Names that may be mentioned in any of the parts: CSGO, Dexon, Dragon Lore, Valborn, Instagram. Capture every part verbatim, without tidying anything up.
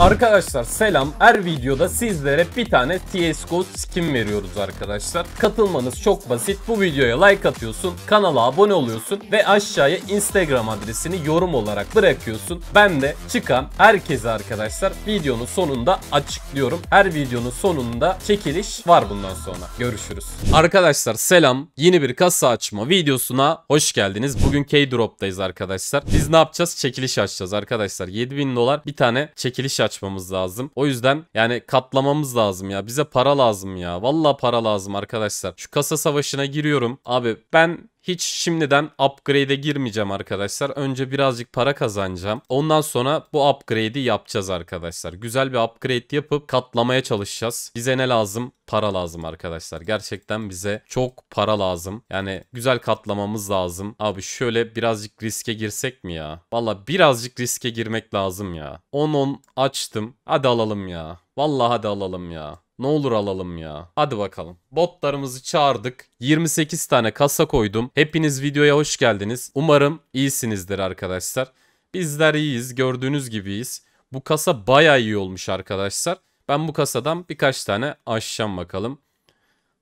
Arkadaşlar selam. Her videoda sizlere bir tane C S G O skin veriyoruz arkadaşlar. Katılmanız çok basit. Bu videoya like atıyorsun, kanala abone oluyorsun ve aşağıya Instagram adresini yorum olarak bırakıyorsun. Ben de çıkan herkese arkadaşlar videonun sonunda açıklıyorum. Her videonun sonunda çekiliş var bundan sonra. Görüşürüz. Arkadaşlar selam. Yeni bir kasa açma videosuna hoş geldiniz. Bugün K-Drop'tayız arkadaşlar. Biz ne yapacağız? Çekiliş açacağız arkadaşlar. yedi bin dolar bir tane çekiliş açmamız lazım. O yüzden yani katlamamız lazım ya. Bize para lazım ya. Vallahi para lazım arkadaşlar. Şu kasa savaşına giriyorum. Abi ben hiç şimdiden upgrade'e girmeyeceğim arkadaşlar. Önce birazcık para kazanacağım. Ondan sonra bu upgrade'i yapacağız arkadaşlar. Güzel bir upgrade yapıp katlamaya çalışacağız. Bize ne lazım? Para lazım arkadaşlar. Gerçekten bize çok para lazım. Yani güzel katlamamız lazım. Abi şöyle birazcık riske girsek mi ya? Valla birazcık riske girmek lazım ya. on on açtım. Hadi alalım ya. Valla hadi alalım ya. Ne olur alalım ya. Hadi bakalım. Botlarımızı çağırdık. yirmi sekiz tane kasa koydum. Hepiniz videoya hoş geldiniz. Umarım iyisinizdir arkadaşlar. Bizler iyiyiz. Gördüğünüz gibiyiz. Bu kasa bayağı iyi olmuş arkadaşlar. Ben bu kasadan birkaç tane açacağım bakalım.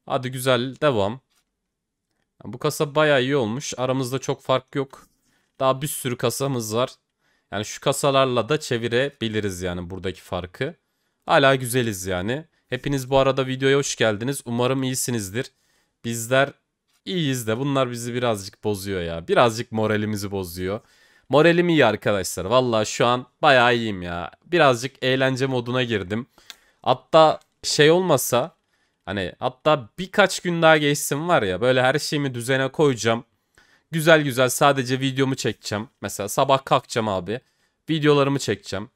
Hadi güzel devam. Bu kasa bayağı iyi olmuş. Aramızda çok fark yok. Daha bir sürü kasamız var. Yani şu kasalarla da çevirebiliriz yani buradaki farkı. Hala güzeliz yani. Hepiniz bu arada videoya hoş geldiniz. Umarım iyisinizdir. Bizler iyiyiz de bunlar bizi birazcık bozuyor ya. Birazcık moralimizi bozuyor. Moralim iyi arkadaşlar. Vallahi şu an bayağı iyiyim ya. Birazcık eğlence moduna girdim. Hatta şey olmasa hani hatta birkaç gün daha geçsin var ya. Böyle her şeyimi düzene koyacağım. Güzel güzel sadece videomu çekeceğim. Mesela sabah kalkacağım abi. Videolarımı çekeceğim.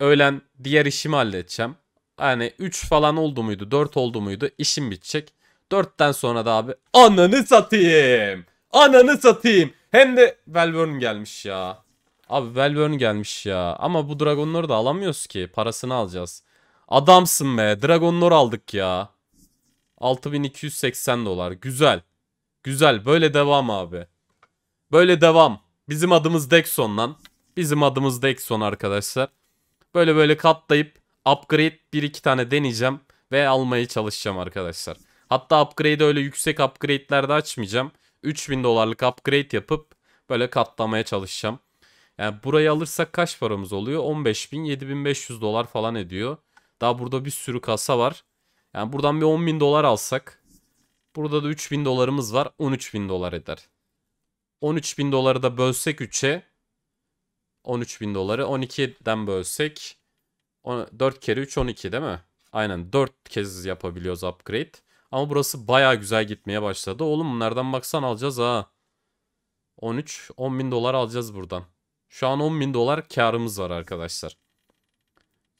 Öğlen diğer işimi halledeceğim. Yani üç falan oldu muydu, dört oldu muydu işim bitecek. dörtten sonra da abi ananı satayım. Ananı satayım. Hem de Valborn gelmiş ya. Abi Valborn gelmiş ya. Ama bu Dragon Lore'u da alamıyoruz ki. Parasını alacağız. Adamsın be. Dragon Lore aldık ya. altı bin iki yüz seksen dolar. Güzel. Güzel. Böyle devam abi. Böyle devam. Bizim adımız Dexon lan. Bizim adımız Dexon arkadaşlar. Böyle böyle katlayıp upgrade bir iki tane deneyeceğim ve almaya çalışacağım arkadaşlar. Hatta upgrade'i öyle yüksek upgrade'lerde açmayacağım. üç bin dolarlık upgrade yapıp böyle katlamaya çalışacağım. Yani burayı alırsak kaç paramız oluyor? on beş bin, yedi bin beş yüz dolar falan ediyor. Daha burada bir sürü kasa var. Yani buradan bir on bin dolar alsak. Burada da üç bin dolarımız var. on üç bin dolar eder. on üç bin doları da bölsek üçe. on üç bin doları on ikiden bölsek. dört kere üç on iki değil mi? Aynen dört kez yapabiliyoruz upgrade. Ama burası baya güzel gitmeye başladı. Oğlum bunlardan baksan alacağız ha. on üç on bin dolar alacağız buradan. Şu an on bin dolar karımız var arkadaşlar.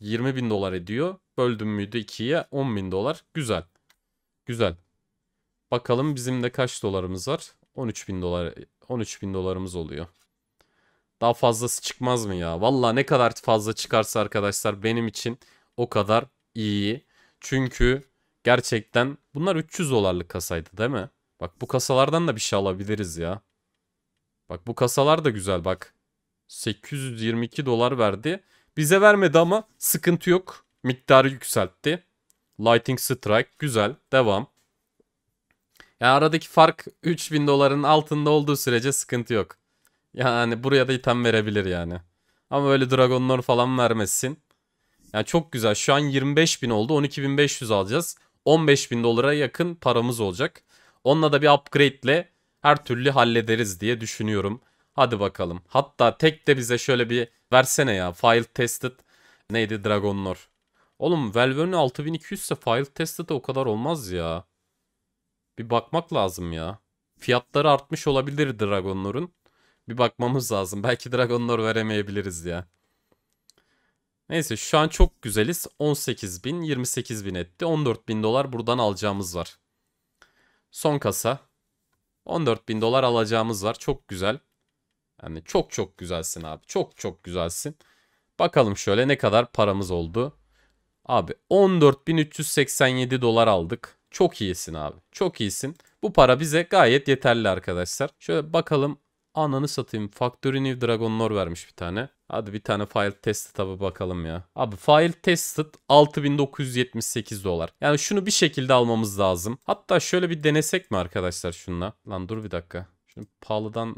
yirmi bin dolar ediyor. Böldüm müydü ikiye on bin dolar. Güzel. Güzel. Bakalım bizim de kaç dolarımız var? on üç bin dolar. on üç bin dolarımız oluyor. Daha fazlası çıkmaz mı ya? Valla ne kadar fazla çıkarsa arkadaşlar benim için o kadar iyi. Çünkü gerçekten bunlar üç yüz dolarlık kasaydı değil mi? Bak bu kasalardan da bir şey alabiliriz ya. Bak bu kasalar da güzel bak. sekiz yüz yirmi iki dolar verdi. Bize vermedi ama sıkıntı yok. Miktarı yükseltti. Lightning Strike güzel. Devam. Yani aradaki fark üç bin doların altında olduğu sürece sıkıntı yok. Yani buraya da item verebilir yani. Ama öyle Dragon Lore falan vermesin. Yani çok güzel. Şu an yirmi beş bin oldu. on iki bin beş yüz alacağız. on beş bin dolara yakın paramız olacak. Onunla da bir upgrade ile her türlü hallederiz diye düşünüyorum. Hadi bakalım. Hatta tek de bize şöyle bir versene ya. File tested neydi Dragon Lore? Oğlum Valborn altı bin iki yüz ise file tested o kadar olmaz ya. Bir bakmak lazım ya. Fiyatları artmış olabilir Dragon Lore'un. Bir bakmamız lazım. Belki Dragon Lore veremeyebiliriz ya. Neyse şu an çok güzeliz. on sekiz bin, yirmi sekiz bin etti. on dört bin dolar buradan alacağımız var. Son kasa. on dört bin dolar alacağımız var. Çok güzel. Yani çok çok güzelsin abi. Çok çok güzelsin. Bakalım şöyle ne kadar paramız oldu. Abi on dört bin üç yüz seksen yedi dolar aldık. Çok iyisin abi. Çok iyisin. Bu para bize gayet yeterli arkadaşlar. Şöyle bakalım. Ananı satayım. Factory New Dragon Lore vermiş bir tane. Hadi bir tane file tested abi bakalım ya. Abi file tested altı bin dokuz yüz yetmiş sekiz dolar. Yani şunu bir şekilde almamız lazım. Hatta şöyle bir denesek mi arkadaşlar şununla? Lan dur bir dakika. Şunu pahalıdan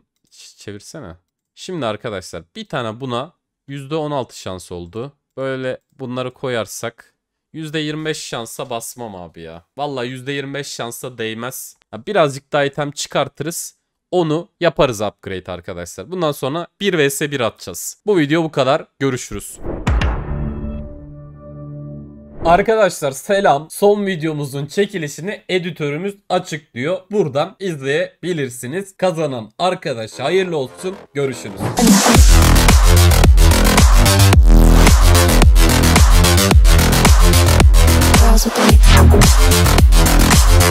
çevirsene. Şimdi arkadaşlar bir tane buna yüzde on altı şans oldu. Böyle bunları koyarsak yüzde yirmi beş şansa basmam abi ya. Vallahi yüzde yirmi beş şansa değmez. Birazcık daha item çıkartırız. Onu yaparız upgrade arkadaşlar. Bundan sonra bir vs bir atacağız. Bu video bu kadar. Görüşürüz. Arkadaşlar selam. Son videomuzun çekilişini editörümüz açıklıyor. Buradan izleyebilirsiniz. Kazanan arkadaş hayırlı olsun. Görüşürüz.